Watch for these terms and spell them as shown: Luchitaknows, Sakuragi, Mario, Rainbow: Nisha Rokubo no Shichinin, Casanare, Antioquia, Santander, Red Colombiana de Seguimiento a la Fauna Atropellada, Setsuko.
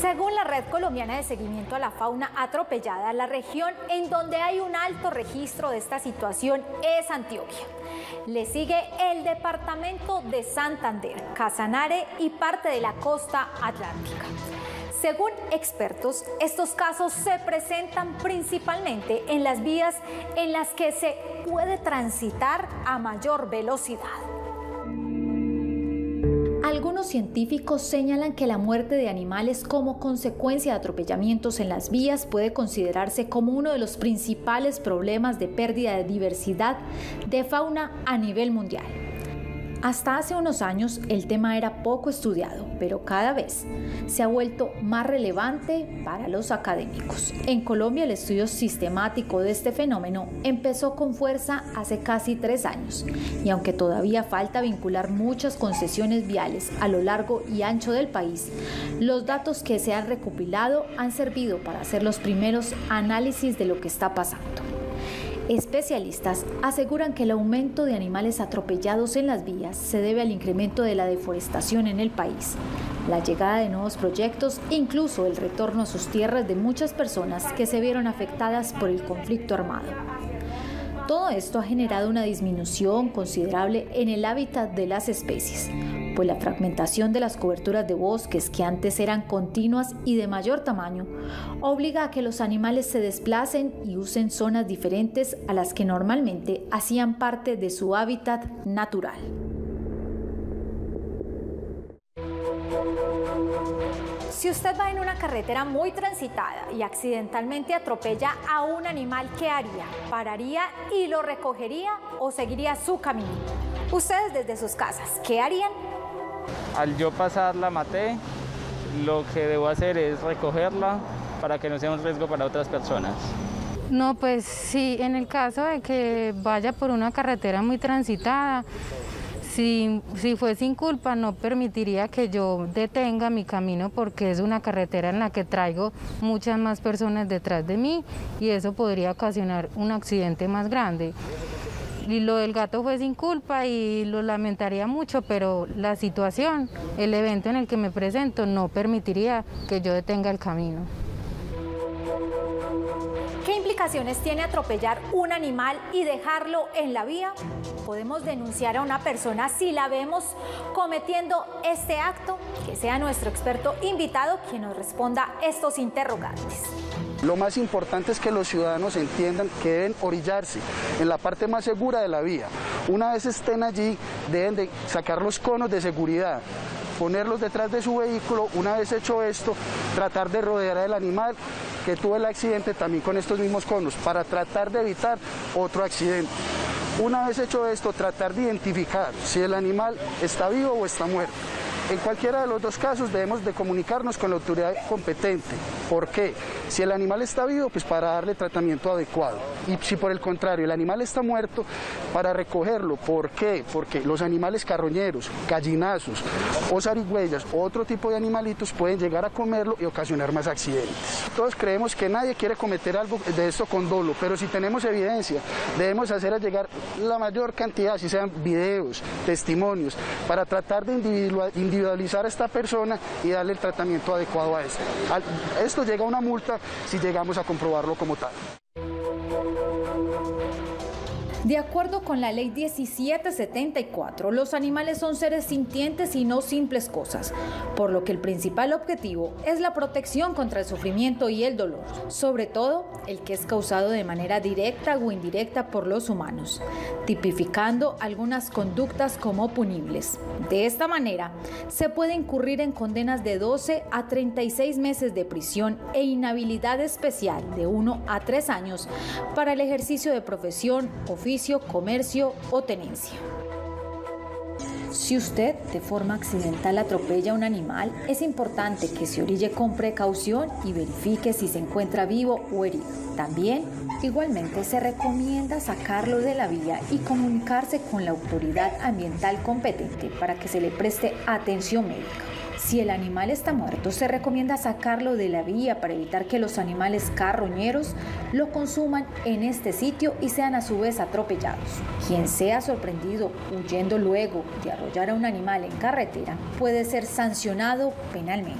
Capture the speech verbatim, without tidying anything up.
Según la Red Colombiana de Seguimiento a la Fauna Atropellada, la región en donde hay un alto registro de esta situación es Antioquia. Le sigue el departamento de Santander, Casanare y parte de la costa atlántica. Según expertos, estos casos se presentan principalmente en las vías en las que se puede transitar a mayor velocidad. Algunos científicos señalan que la muerte de animales como consecuencia de atropellamientos en las vías puede considerarse como uno de los principales problemas de pérdida de diversidad de fauna a nivel mundial. Hasta hace unos años el tema era poco estudiado, pero cada vez se ha vuelto más relevante para los académicos. En Colombia el estudio sistemático de este fenómeno empezó con fuerza hace casi tres años y aunque todavía falta vincular muchas concesiones viales a lo largo y ancho del país, los datos que se han recopilado han servido para hacer los primeros análisis de lo que está pasando. Especialistas aseguran que el aumento de animales atropellados en las vías se debe al incremento de la deforestación en el país, la llegada de nuevos proyectos, incluso el retorno a sus tierras de muchas personas que se vieron afectadas por el conflicto armado. Todo esto ha generado una disminución considerable en el hábitat de las especies, pues la fragmentación de las coberturas de bosques que antes eran continuas y de mayor tamaño, obliga a que los animales se desplacen y usen zonas diferentes a las que normalmente hacían parte de su hábitat natural. Si usted va en una carretera muy transitada y accidentalmente atropella a un animal, ¿qué haría? ¿Pararía y lo recogería o seguiría su camino? Ustedes desde sus casas, ¿qué harían? Al yo pasar la maté, lo que debo hacer es recogerla para que no sea un riesgo para otras personas. No, pues sí, en el caso de que vaya por una carretera muy transitada, si, si fue sin culpa no permitiría que yo detenga mi camino porque es una carretera en la que traigo muchas más personas detrás de mí y eso podría ocasionar un accidente más grande. Y lo del gato fue sin culpa y lo lamentaría mucho, pero la situación, el evento en el que me presento, no permitiría que yo detenga el camino. ¿Qué implicaciones tiene atropellar un animal y dejarlo en la vía? ¿Podemos denunciar a una persona si la vemos cometiendo este acto? Que sea nuestro experto invitado quien nos responda estos interrogantes. Lo más importante es que los ciudadanos entiendan que deben orillarse en la parte más segura de la vía. Una vez estén allí, deben de sacar los conos de seguridad, ponerlos detrás de su vehículo. Una vez hecho esto, tratar de rodear al animal que tuvo el accidente también con estos mismos conos, para tratar de evitar otro accidente. Una vez hecho esto, tratar de identificar si el animal está vivo o está muerto. En cualquiera de los dos casos debemos de comunicarnos con la autoridad competente. ¿Por qué? Si el animal está vivo, pues para darle tratamiento adecuado. Y si por el contrario el animal está muerto, para recogerlo. ¿Por qué? Porque los animales carroñeros, gallinazos, zarigüeyas u otro tipo de animalitos pueden llegar a comerlo y ocasionar más accidentes. Todos creemos que nadie quiere cometer algo de esto con dolo, pero si tenemos evidencia, debemos hacer llegar la mayor cantidad, si sean videos, testimonios, para tratar de individualizar individualizar a esta persona y darle el tratamiento adecuado a esto. Esto llega a una multa si llegamos a comprobarlo como tal. De acuerdo con la ley diecisiete setenta y cuatro, los animales son seres sintientes y no simples cosas, por lo que el principal objetivo es la protección contra el sufrimiento y el dolor, sobre todo el que es causado de manera directa o indirecta por los humanos, tipificando algunas conductas como punibles. De esta manera, se puede incurrir en condenas de doce a treinta y seis meses de prisión e inhabilidad especial de uno a tres años para el ejercicio de profesión, oficio, comercio o tenencia. Si usted de forma accidental atropella a un animal, es importante que se orille con precaución y verifique si se encuentra vivo o herido. También, igualmente, se recomienda sacarlo de la vía y comunicarse con la autoridad ambiental competente para que se le preste atención médica. Si el animal está muerto, se recomienda sacarlo de la vía para evitar que los animales carroñeros lo consuman en este sitio y sean a su vez atropellados. Quien sea sorprendido huyendo luego de arrollar a un animal en carretera puede ser sancionado penalmente.